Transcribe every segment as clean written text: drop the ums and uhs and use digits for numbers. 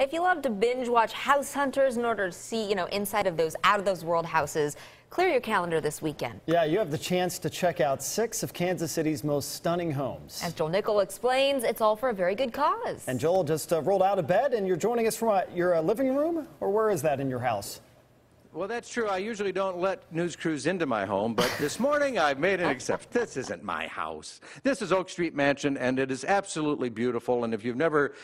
If you love to binge watch House Hunters in order to see, inside of those out-of-those-world houses, clear your calendar this weekend. Yeah, you have the chance to check out 6 of Kansas City's most stunning homes. As Joel Nichols explains, it's all for a very good cause. And Joel just rolled out of bed, and you're joining us from your living room, or where is that in your house? Well, that's true. I usually don't let news crews into my home, but this morning I've made an exception. This isn't my house. This is Oak Street Mansion, and it is absolutely beautiful. And if you've never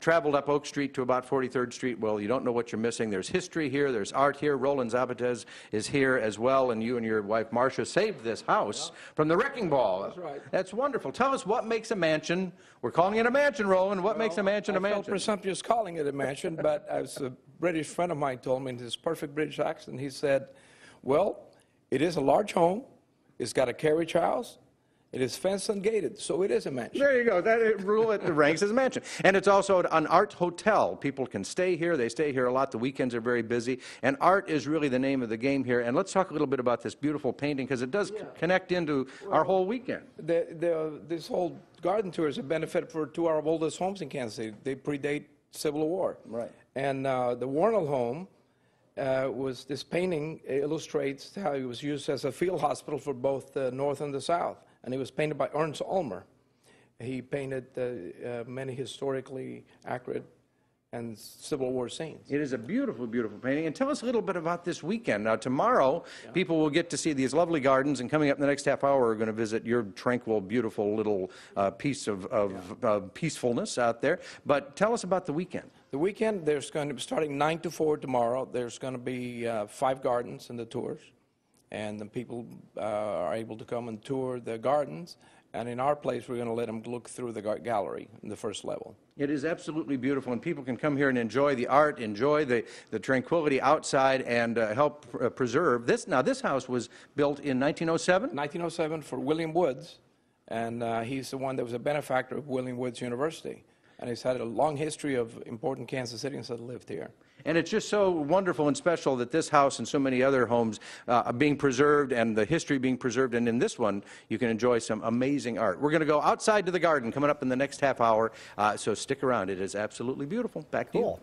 traveled up Oak Street to about 43rd Street, well, you don't know what you're missing. There's history here. There's art here. Roland Zabatez is here as well, and you and your wife, Marcia, saved this house from the wrecking ball. That's right. That's wonderful. Tell us what makes a mansion. We're calling it a mansion, Roland. What makes a mansion a mansion? I felt presumptuous calling it a mansion, but as a British friend of mine told me in his perfect British accent, he said, well, it is a large home, it's got a carriage house, it is fenced and gated, so it is a mansion. There you go. That rule it ranks as a mansion. And it's also an art hotel. People can stay here. They stay here a lot. The weekends are very busy. And art is really the name of the game here. And let's talk a little bit about this beautiful painting, because it does connect into our whole weekend. This whole garden tour is a benefit for two of our oldest homes in Kansas City. They predate Civil War. Right. And the Wornall Home was this painting illustrates how it was used as a field hospital for both the North and the South. And it was painted by Ernst Ulmer. He painted many historically accurate and Civil War scenes. It is a beautiful, beautiful painting. And tell us a little bit about this weekend. Now, tomorrow, people will get to see these lovely gardens, and coming up in the next half hour, we're going to visit your tranquil, beautiful little piece of peacefulness out there. But tell us about the weekend. The weekend, there's going to be, starting 9 to 4 tomorrow, there's going to be 5 gardens in the tours, and the people are able to come and tour the gardens. And in our place, we're going to let them look through the gallery in the first level. It is absolutely beautiful, and people can come here and enjoy the art, enjoy the tranquility outside, and help preserve this. Now, this house was built in 1907? 1907 for William Woods, and he's the one that was a benefactor of William Woods University. And he's had a long history of important Kansas Citizens that lived here. And it's just so wonderful and special that this house and so many other homes are being preserved, and the history being preserved. And in this one, you can enjoy some amazing art. We're going to go outside to the garden coming up in the next half hour, so stick around. It is absolutely beautiful. Back to you.